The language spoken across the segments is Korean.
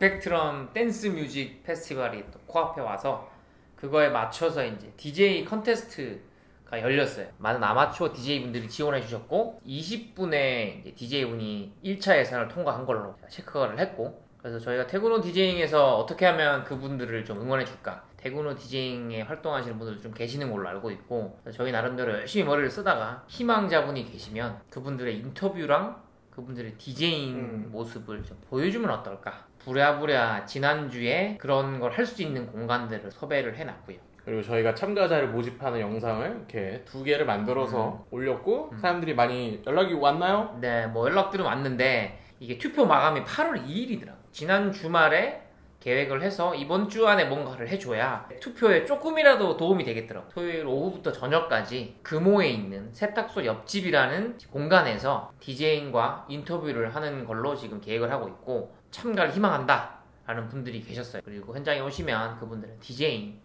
스펙트럼 댄스 뮤직 페스티벌이 또 코앞에 와서 그거에 맞춰서 이제 DJ 컨테스트가 열렸어요. 많은 아마추어 DJ분들이 지원해 주셨고 20분에 이제 DJ분이 1차 예선을 통과한 걸로 체크를 했고, 그래서 저희가 태그노 디제잉에서 어떻게 하면 그분들을 좀 응원해 줄까, 태그노 디제잉에 활동하시는 분들도 좀 계시는 걸로 알고 있고, 저희 나름대로 열심히 머리를 쓰다가 희망자분이 계시면 그분들의 인터뷰랑 그분들의 디제잉 모습을 좀 보여주면 어떨까, 부랴부랴 지난주에 그런 걸 할 수 있는 공간들을 섭외를 해놨고요. 그리고 저희가 참가자를 모집하는 영상을 이렇게 2개를 만들어서 올렸고 사람들이 많이 연락이 왔나요? 네, 뭐 연락들은 왔는데 이게 투표 마감이 8월 2일이더라고요. 지난 주말에 계획을 해서 이번 주 안에 뭔가를 해줘야 투표에 조금이라도 도움이 되겠더라고요. 토요일 오후부터 저녁까지 금호에 있는 세탁소 옆집이라는 공간에서 디제잉과 인터뷰를 하는 걸로 지금 계획을 하고 있고, 참가를 희망한다 라는 분들이 계셨어요. 그리고 현장에 오시면 그분들은 디제잉을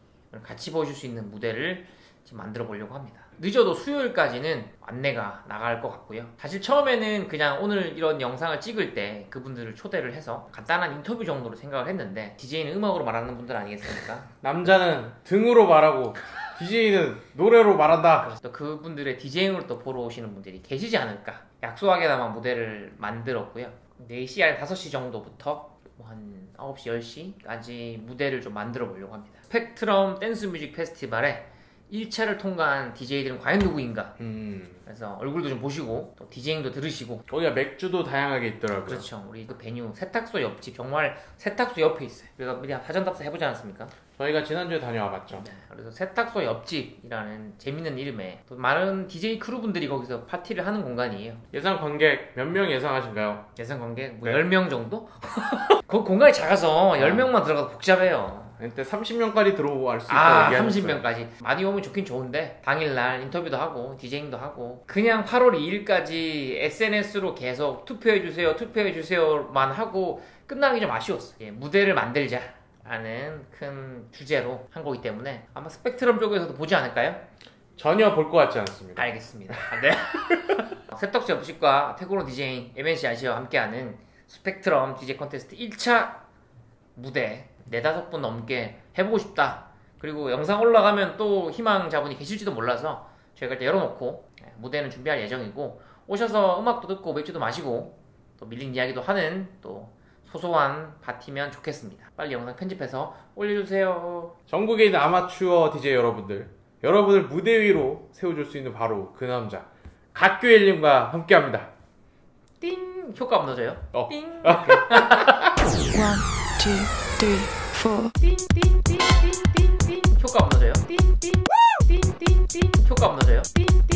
같이 보여줄 수 있는 무대를 지금 만들어 보려고 합니다. 늦어도 수요일까지는 안내가 나갈 것 같고요. 사실 처음에는 그냥 오늘 이런 영상을 찍을 때 그분들을 초대를 해서 간단한 인터뷰 정도로 생각을 했는데, DJ는 음악으로 말하는 분들 아니겠습니까? 남자는 등으로 말하고 DJ는 노래로 말한다. 그래서 또 그분들의 DJ를 또 보러 오시는 분들이 계시지 않을까 약소하게나마 무대를 만들었고요. 4시 아니 5시 정도부터 한 9시, 10시까지 무대를 좀 만들어 보려고 합니다. 스펙트럼 댄스 뮤직 페스티벌에 1차를 통과한 DJ들은 과연 누구인가? 그래서 얼굴도 좀 보시고 또 디제잉도 들으시고. 거기가 맥주도 다양하게 있더라고요. 그렇죠. 우리 그 베뉴 세탁소 옆집, 정말 세탁소 옆에 있어요. 우리가 미리 사전답사 해보지 않았습니까? 저희가 지난주에 다녀와봤죠. 네, 그래서 세탁소 옆집이라는 재밌는 이름에 또 많은 DJ 크루분들이 거기서 파티를 하는 공간이에요. 예상 관객 몇 명 예상하신가요? 예상 관객? 뭐 네. 10명 정도? 그 공간이 작아서 10명만 들어가도 복잡해요. 그때 30명까지 들어올 수 있다고 얘기하셨어요. 30명까지 많이 오면 좋긴 좋은데 당일날 인터뷰도 하고 디제잉도 하고 그냥 8월 2일까지 SNS로 계속 투표해주세요 투표해주세요만 하고 끝나기 좀 아쉬웠어요. 예, 무대를 만들자 라는 큰 주제로 한 거기 때문에 아마 스펙트럼 쪽에서도 보지 않을까요? 전혀 볼 것 같지 않습니다. 알겠습니다. 네. 세탁소 옆집과 태그노 디제잉 MNC 아시아와 함께하는 스펙트럼 DJ 콘테스트 1차 무대 4-5분 넘게 해보고 싶다, 그리고 영상 올라가면 또 희망자분이 계실지도 몰라서 저희가 일단 열어놓고 무대는 준비할 예정이고, 오셔서 음악도 듣고 맥주도 마시고 또 밀린 이야기도 하는 또 소소한 파티면 좋겠습니다. 빨리 영상 편집해서 올려주세요. 전국에 있는 아마추어 DJ 여러분들, 여러분을 무대 위로 세워줄 수 있는 바로 그 남자 갓규일님과 함께합니다. 띵! 효과 무너져요? 띵! 1, 2, 3, 4 띵띵띵띵띵띵 효과 무너져요. 띵띵띵띵띵 효과 무너져요. 띵띵